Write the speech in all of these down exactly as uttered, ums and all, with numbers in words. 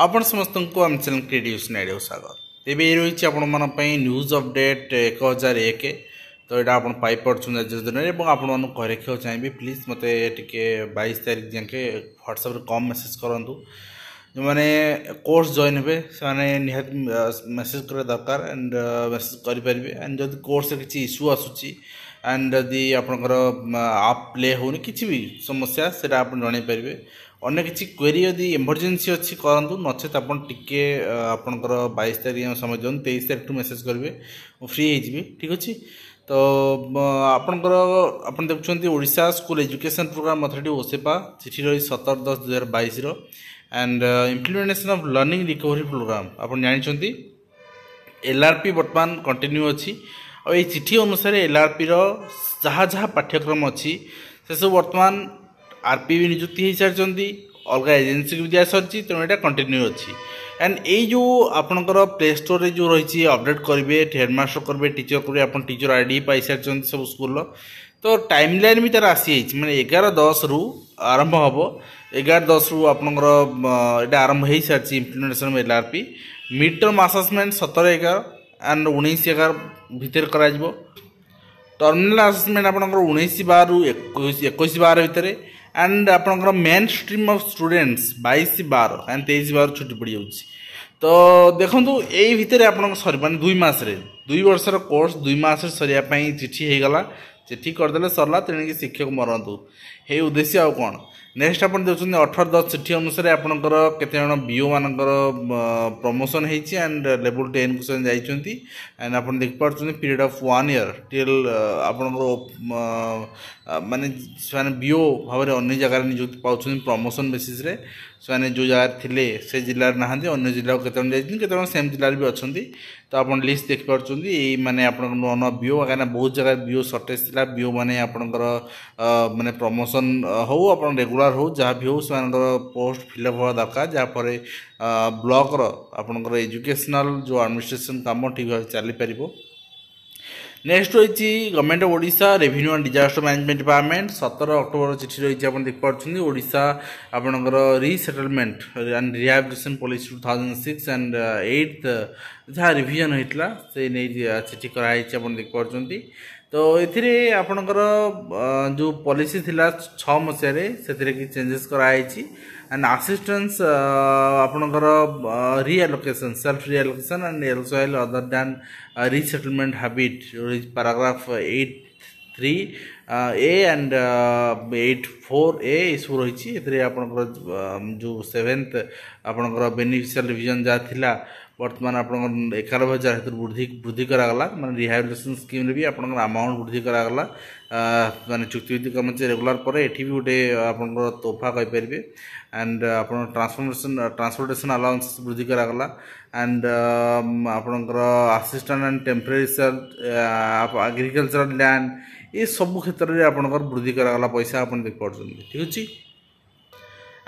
आपण समस्त को आम चैनल क्रिएट न्यूज नाइड स्वागत। एवं रही आपण न्यूज अपडेट एक हजार एक तो यहाँ आप दिन और आपको चाहिए प्लीज मत टे बाईस तारीख जाके व्हाट्सएप कम मेसेज करूँ जो मैंने कोर्स जॉइन हे से मेसेज करने दरकार एंड मेसेज करेंगे एंड जब कोर्स किसी इश्यू आसूँ एंड जदि आपंकर आप प्ले होनी किसी भी समस्या से जन पारे अगर किसी क्वेरी यदि इमरजेन्सी अच्छी करूँ नचेत आपंकर बाईस तारीख समय दिखाँ तेईस तारीख टू मेसेज करेंगे फ्री हो ठीक अच्छे। तो आपणकर आपन देखुं Odisha school education programme authority OSEPA चिठी रही सतर दस दुई हजार बाईस and implementation of learning recovery program आपन जानते एलआरपी बर्तमान कंटिन्यू अच्छी और ये चिठी अनुसार एलआरपी रो जहाँ जहाँ पाठ्यक्रम अच्छी से सब बर्तमान आरपी भी निजुक्ति हो सारी अलग एजेन्सी को भी दिया सारी तेणु यहाँ कंटिन्यू अच्छी एंड ये जो आपंकर प्ले स्टोर जो रही अपडेट करेंगे हेडमास्टर करेंगे टीचर करेंगे आपन टीचर आईडी पाई सारी सब स्कूल तो टाइम लाइन भी तार आसी जाइए मैंने एगार दस रु आरंभ हम एगार दस रु आपंकर यहाँ आरंभ हो सारी implementation LRP mid term assessment सतर एगार एंड उन्नीस एगार भितर कर टर्मिनाल आसेसमेंट आपंकर उन्नीस बार रु एक बार भितर एंड आपंकर मेन स्ट्रीम ऑफ स्टूडेंट्स बाईस बार एंड तेईस बार छुट्टी पड़ जाऊँ तो देखो यही भितर आप सर मान दुई मसरे दुई वर्षर कोर्स दुई मस सर चिठी होगा चिठी करदे सरला तेणिक शिक्षक मरतु ये उद्देश्य आउ कौन नेक्स्ट आप देखते अठर दस चिठी अनुसार आपंकर केतेजन बीओ मानकर प्रमोशन होती एंड लेवल टेन को जाती एंड आप देखिए period of one year till आप मानने बीओ भाव अन्य जगह निजुक्ति पाँच प्रमोशन बेसीस से जो जगह थे से जिलार ना अगर जिला केतजन सेम जिलार भी अच्छा तो आप लिस्ट देखिपुं ये मैंने आप नुआ नुआ बीओ कहीं बहुत जगह बीओ सर्टेज था बीओ मैंने आपंकर मानने प्रमोशन हो आप रेगुलर हो जहाँ भी हो पोस्ट फिलअप हवा दरकार जहाँफल ब्लॉक रो आपनकर एजुकेशनल जो एडमिनिस्ट्रेशन काम ठीक भाव चली पार। नेक्स्ट रही government of Odisha revenue and disaster management department सतर अक्टोबर चिठी रही आप देखिपुं ओडिशा आपंकर resettlement and rehabilitation policy two thousand six and eighth जहाँ रिविजन होता से नहीं चिठी कराई आप देखिपुं तो ये आपंकर जो पॉलिसी थी छः मसीह से चेंजेस कराई एंड असिस्टेंस आपंकर रिएलोकेशन सेल्फ रिएलोकेशन एंड एलसोइल other than resettlement habit paragraph eight three A and eight four A सब रही जो सेवेन्थ आपंकर बेनिफिशियल रिविजन जहाँ था बर्तमान आप एगार हजार हेतु वृद्धि वृद्धि कराला मैंने रिहाबिलिटेशन स्कीम भी आप अमाउंट वृद्धि कराला मैंने चुक्तिविधि कर्मचारी रेगुलर पर ये भी गोटे आपंकर तोफा कहींपर एंड आप ट्रांसपोर्टेशन ट्रांसपोर्टेशन अलाउंस वृद्धि कराला एंड आपंकर assistant and temporary agricultural land ये सब क्षेत्र में आपंकर वृद्धि कराला पैसा आप देखिपुं ठीक अच्छे।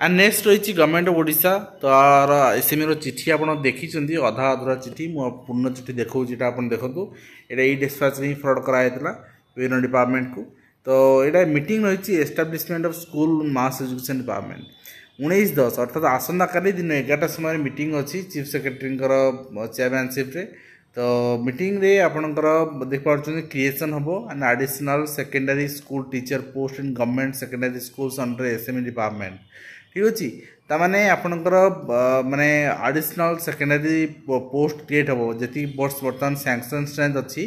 एंड नेक्स्ट रही गवर्नमेंट ऑफ ओडिशा तार एसएमई रो चिठी आप देखी अधा अधरा चिठी मु पूर्ण चिठी देखो जो आप देखो ये डिस्पैच में फ्रड कराइला विभिन्न डिपार्टमेंट को तो ये मीटिंग रही establishment of school mass education department उन्नीस दस अर्थात आसंता काली दिन एगारटा समय मीटिंग अच्छी चीफ सेक्रेटरी चेयरमैनशिप तो मीटिंग रे आपणकर देखिपुं क्रिएशन हम and additional secondary school teacher post in government secondary schools under SME department ठीक अच्छे। ताने आपंकर मानने एडिशनल सेकेंडरी पोस्ट क्रिएट हम जी बर्ष बर्तमान सैंक्शन स्ट्रेंथ अच्छी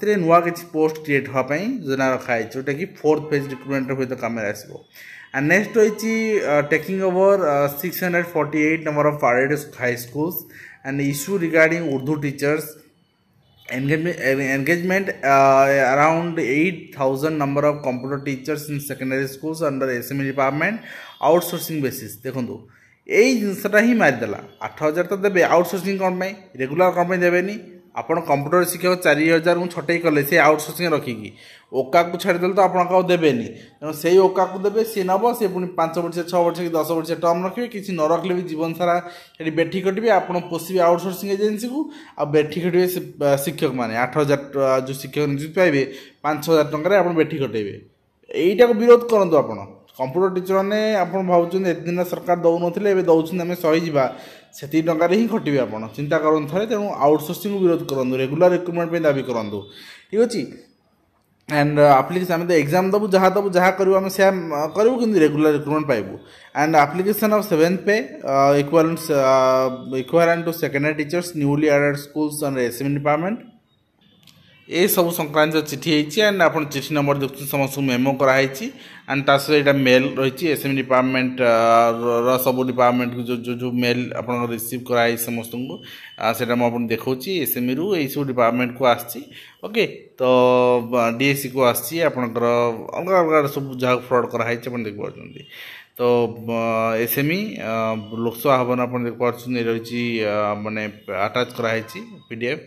से नुआ कि पोस्ट क्रिएट हाँपाई योजना रखाई जोटा कि फोर्थ फेज रिक्रुटमेंट हूँ तो कम आसो। एंड नेक्स्ट रही taking over six hundred forty eight number of private high schools and issue regarding Urdu teachers engagement around eight thousand number of computer teachers in secondary schools under SME department outsourcing basis देखो यही जिनसटा ही मारिदेला आठ हजार तो देते outsourcing कौन पाई regular कौन पाई देवेनि आपड़ computer शिक्षक चार हजार मुझे छटई कले से आउटसोर्सिंग रखिकी ओका को छाड़देल तो आपको देवेनि तेना से ही ओका को देवे सी नब से पुणी पांच वर्ष छः वर्ष कि दस वर्ष टर्म रखे किसी न रखिले भी जीवन सारा ये बेठी कटे आप पोषे आउटसोर्सिंग एजेन्सी को बेठी कटे शिक्षक मैंने आठ हजार जो शिक्षक निजुक्ति पाइबे पाँच हजार टकर बेठी कटेबे यहीटा विरोध करूँ आप कंप्यूटर टीचर ने आपन भावचन एक दिन सरकार दउ नथिले एबे दउचन हमें सही जिबा सेती टंका रे ही खटिबे आपन चिंता करन थरे तेनु आउटसोर्सिंग विरोध करन रेगुलर रिक्रूटमेंट पे दाबी करन दो ठीक अछि एंड एप्लीकेशन हमें एग्जाम दबु जहा दबु जहा करू हम से करू किंतु रेगुलर रिक्रूटमेंट पाइबु and application of seventh pay equivalence equivalent to secondary teachers newly added schools and SME department ए सब संक्रांत चिठी होती एंड आप चिठी नंबर देखते समस्त मेमो कराई एंड तासरे मेल रही एसएमई डिपार्टमेंट सब डिपार्टमेंट जो जो जो मेल आप रिसीव कराई समस्त को देखिए एसएमई रु यही सब डिपार्टमेंट को आसी ओके तो डीएससी को आसी आपंकर अलग अलग सब जहाँ फ्रड कराई देखते तो एसएमई लोकसभा आह्वान आप देखते रही मानने आटाच कराई पीडीएफ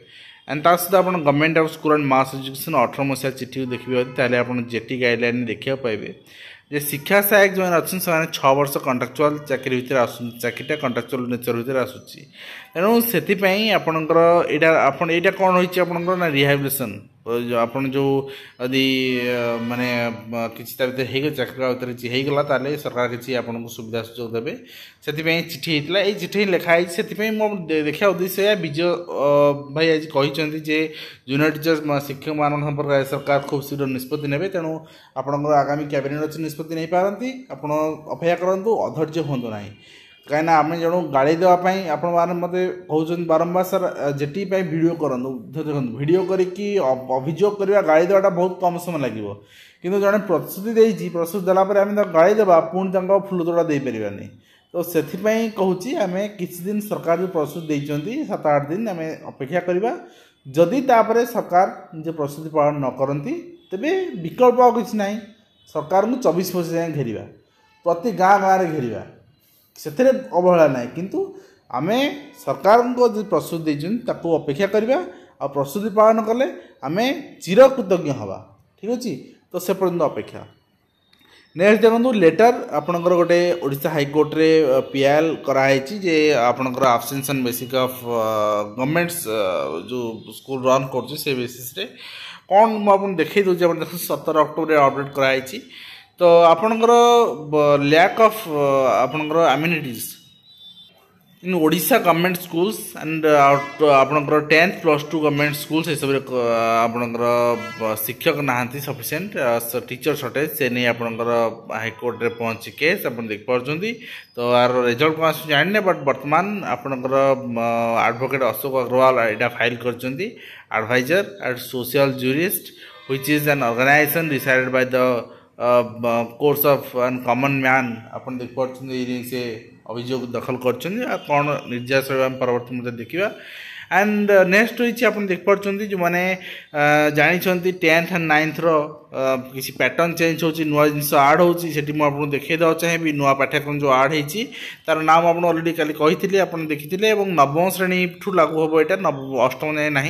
एंड ता सहित आप government of school and mass education अठर मसीहा चिठी देखिए ताले आपन जेटी गाइडलाइन देखा पाइबे जे शिक्षा सहायक जो अच्छे से छः वर्ष कंट्राक्चुअल चाकरी भितर आस चाकरीटा कंट्राक्चुअल नेचर भितर आसूसी तेणु से आपंकर यहाँ कौन होती आपंकर ना रिहाबिलेसन आपन जो यदि माने किसी भर चाकरी होगा ताले सरकार किसी आपन को सुविधा सुजोग देवे से चिठी होता है चिठी लिखाई से देखा उद्देश्य विजय भाई आज कहते जे जूनियर टीचर्स शिक्षक मान संपर्क सरकार खूब शीघ्र निष्पत्ति ने तेणु आपंकर आगामी कैबिनेट अच्छी निष्पत्ति नहीं पारती आपड़ अपेक्षा करूँ अधर्य हूँ ना कहीं आम जन गाड़ी देवाई आप मत कहते बारंबार सर जेटी भिडियो करूँ देखो भिडियो करके अभियोग करवा गाड़ी देवाटा बहुत कम समय लगे कितु जड़े प्रस्तुति देती प्रस्तुति देलापर आम गाड़ी देवा पुणी फुलतोड़ा दे पारानी तो से कहूँ आम किसी दिन सरकार जो प्रस्तुति देती सात आठ दिन आम अपेक्षा करवा जदि तापर सरकार जो प्रस्तुति पालन न करती तेरे विकल्प आ कि ना सरकार को चौबीस वर्ष जाए घेरिया प्रति गाँ गाँव में घेरिया से अवहेला ना किंतु आम सरकार को जो प्रस्तुति देको अपेक्षा करवा आ प्रस्तुति पालन कले आम चिर कृतज्ञ हवा ठीक अच्छे तो से पर्यंत अपेक्षा नेक्स्ट देखो लेटर आपंकर गोटे ओडिशा हाईकोर्ट रे पीआईएल कराई जे आपंकर absence and basic of governments जो स्कूल रन कर से बेसीस रे कौन मुझे देखे दूसरे देख सतर अक्टोबर अपडेट कराई तो आपणकर लैक ऑफ आपणकर amenities in Odisha government schools and आपणकर tenth plus two government schools ये सब आपणकर शिक्षक नहांती सफिशिएंट टीचर शॉर्टेज से नहीं आपणकर हाईकोर्ट रे पहुंची केस आप देख पाछंती तो यार रिजल्ट को आस जानिने बट वर्तमान आपणकर एडवोकेट अशोक अग्रवाल एटा फाइल करछंती adviser and social jurist which is an organisation decided by the course of an common man अपन देख पार्टी से अभियोग दखल कर परवर्त मत देखा एंड नेक्स्ट रही आप देख पार्टी जो मैंने जानते टेन्थ एंड नाइन्थ किसी पैटर्न चेंज हो नुआ जिनस आड हो आपको देखा चाहिए नुआ पाठ्यक्रम जो आड हो तार नाम आप अलरेडी कल कही आपने देखिए और नवम श्रेणी ठूँ लागू हम यहाँ नव अष्टम जाए ना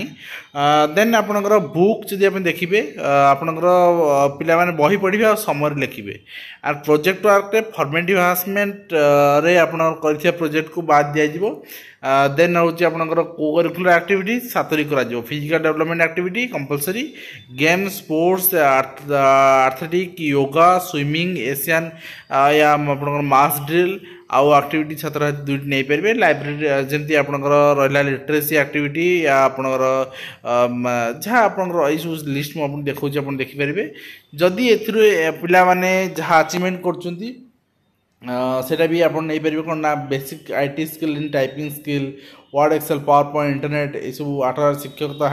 देन आपंकर बुक जब देखिए आपंकर पाने बही पढ़े और समय लिखे आर प्रोजेक्ट वर्क फर्मेटिव हारासमेंट रे आप प्रोजेक्ट को बाद दिज्व देन हूँ आपंकर को करिकुलर एक्टिविटी सातरी कर physical development activity compulsory game sports athletic yoga swimming Asian या आप मास ड्रिल आउ एक्टिविटी छात्र दुईट नहीं पारे लाइब्रेरी जमी आप रहा लिटरेसी एक्टिविटी या आपंकर जहाँ आपंकर यूज लिस्ट मुझे देखा आप देखिपारे जदि ए पाने जहाँ अचिवमेंट कर सेटा भी आप नहीं पारे कौन ना basic IT skill in typing skill word Excel power point internet ये सब आठ हजार शिक्षकता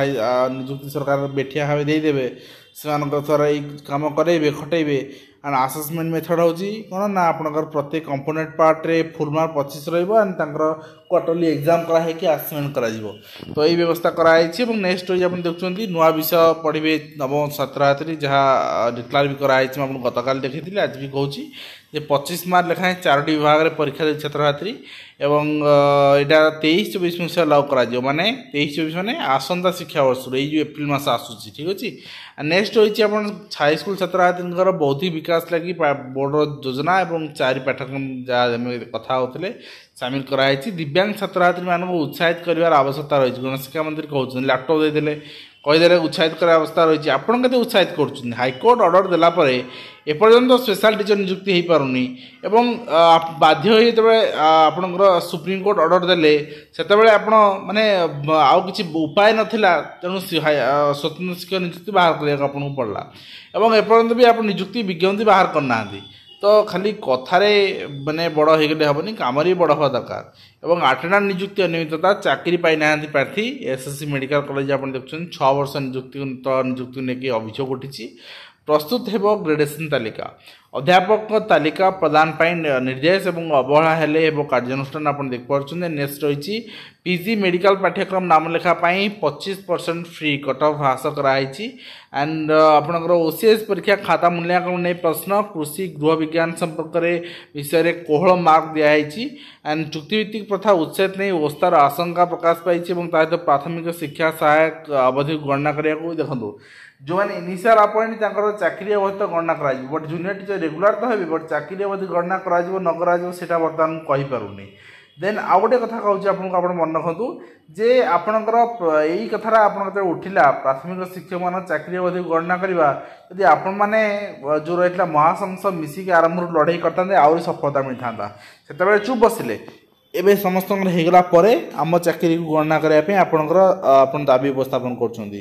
निजुक्ति सरकार बैठिया भाव देदेवे से थोड़ा ये कम करेबे खटेबे एंड आसेसमेंट मेथड हूँ कौन ना आपंकर प्रत्येक कंपोनेंट पार्ट रे फुल मार्क पच्चीस रंकर क्वार्टरली एग्जाम कराई कि आसेसमेंट कर तो यही व्यवस्था कराई और नेक्स्ट रोज आप देखते नुआ विषय पढ़े नवम छात्रार्थी जहाँ डिक्लेयर भी कराई आपको गतका देखी आज भी कहूँ पच्चीस मार्क लेखाएं चारोटी विभाग में परीक्षा दे छात्रार्थी एवं यहाँ तेईस चौबीस मसीहा लागू कर माने तेईस चौबीस मैंने आसंता शिक्षा वर्ष ये एप्रिल मस आसूसी ठीक अच्छे नेक्स्ट रही आप हाई स्कूल छात्रार्थी बौद्धिक विकास लगी बोर्ड योजना और चार पाठ्यक्रम जहाँ कथा होते सामिल कराई दिव्यांग छात्रार्थी मानक उत्साहित करार आवश्यकता रही गणशिक्षा मंत्री कहते लैपटप देते कईदेले उत्साहित करा अवस्था रही आपण के उत्साहित कर हाईकोर्ट ऑर्डर देलापर एपर्यंत स्पेशल टीचर नियुक्ति हो पारुनी एवं बाध्य होते आपणकर सुप्रीमकोर्ट ऑर्डर देले से आप माने आउ किसी उपाय नाला तेणु स्वतंत्र शिक्षक नियुक्ति बाहर करने पड़ा एवं एपर्यंत भी आप नियुक्ति विज्ञप्ति बाहर करना तो खाली कथारे माने बड़ होगले हेनी कम बड़ हवा दरकार और आटेडा नियुक्ति अनियमितता चाकरी पाईना प्रार्थी एसएससी मेडिकल कॉलेज आप देखते हैं छः वर्ष नियुक्ति नियुक्ति लेकिन अभियोग उठी प्रस्तुत हो ग्रेडेसन तालिका अध्यापक तालिका प्रदान निर्देश और अवहेला हेले कार्यानुष्ठान आप देखते नेक्स्ट रही पीजी मेडिकल पाठ्यक्रम नाम लेखापी पच्चीस परसेंट फ्री कट ऑफ ह्रास कराई एंड आपंकर ओसीएस परीक्षा खाता मूल्यांकन नहीं प्रश्न कृषि गृह विज्ञान संपर्क विषय कोहल मार्क दिखाई एंड चुक्तिभित्तिक प्रथा उत्साहित नहीं ओस्तार आशंका प्रकाश पाई सहित प्राथमिक शिक्षा सहायक अवधि गणना करने देखो जो मैंने इनिशियल अपॉइंट चाकरी अवधि तो गणना बट जूनियर टीचर रेगुला तो है बट चाकरी अवधि गणना करा बर्तमान कहीपरि देन आउ गोटे कथा कहूँ आपको मन रखु जे आपणकर यही कथाटा आप उठिला प्राथमिक शिक्षक मान चाकरी अवधि गणना करवा यदि आपण मैंने जो रही महासंघ मिसिक आरंभ लड़े करता आहरी सफलता मिलता से चुप बसिले एवं समस्त होगापर आम चाकरी को गणना करने आपणकर आप दाबी उपस्थापन कर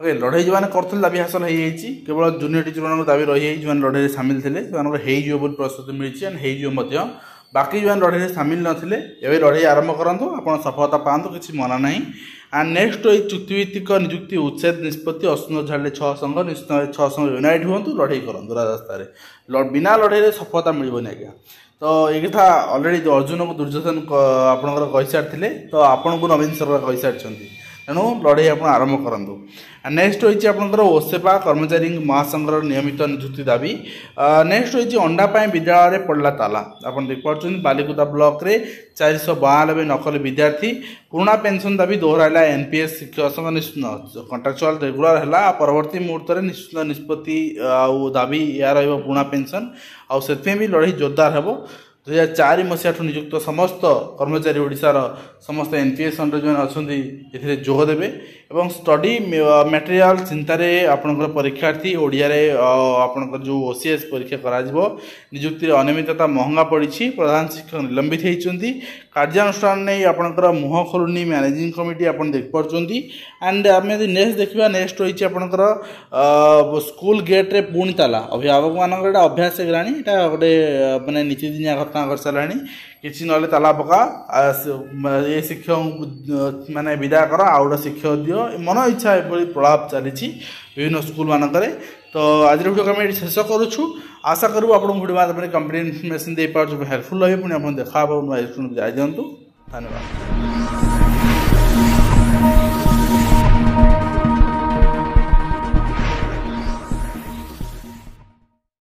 ओके लड़े जो मैंने करते दाबी हासिल होती केवल जूनियर टीचर मान दाबी रही जो लड़े में सामिल थे से प्रस्तुति मिली एंड हो बाकी जो लड़े में सामिल नथिले एवं लड़े आरंभ करूँ आप सफलता पातु किसी मना ना एंड नेक्स्ट ये चुक्तिभित्तिक नियुक्ति उत्साहित निष्पत्ति असुंदर झाड़े छः संघ निश्चित छः संघ यूनाइट हूँ लड़े करूँ रास्तार बिना लड़े में सफलता मिलनी आज्ञा तो ये कथा अलरेडी अर्जुन को दुर्योधन आपंकर कही सारी तो आपण को नवीन सरकार कही सारी तेणु लड़े आप आरंभ करूँ नेक्स्ट रही आपंकर ओसेपा कर्मचारी महासंघर नियमित नियुक्ति दाबी नेक्स्ट रही अंडापाई विद्यालय पड़ा ताला आप देखते बालिकुदा ब्लॉक रे चार सौ बानबे नकल विद्यार्थी पुराणा पेंशन दाबी दोहराला एनपीएस शिक्षक संघ निश्चित कंट्राक्चुअल रेगुलर है परवर्ती मुहूर्त में निश्चित निष्पत्ति आउ दाबी या रहा पुराणा पेंशन आउ से भी लड़े जोरदार हो दुई हजार चार मसीहाठ नियुक्त समस्त कर्मचारी ओडिशार समस्त एनपीएस अंडर जो अच्छा जोगदेवे और स्टडी मटेरियल चिंतार आपणकर परीक्षार्थी ओडिया रे आपणकर जो ओसीएस परीक्षा करा नियुक्ति अनियमितता महंगा पड़ी प्रधान शिक्षक निलंबित होती कार्यानुष्ठान नहीं आपणकर मुह खोलुनी मैनेजिंग कमिटी आप देखते एंड आम नेक्स्ट देखा नेक्स्ट रही आपणकर स्कूल गेट्रे पुणी ताला अभिभावक मान अभ्यास होगा गोटे मैंने नीतिदिनिया घटना कर सारा किसी ना ताला पका ये शिक्षक मानने विदा कर आउ गए शिक्षक दि मन इच्छा ये प्रलाप चली विभिन्न स्कूल मानक तो आज वीडियो को आम शेष करुच्छू आशा करूँ आपको कंप्लीट इनफर्मेशन दे पार्छ हेल्पफुल रही पुणी आप देखा जाए दिखाँ धन्यवाद।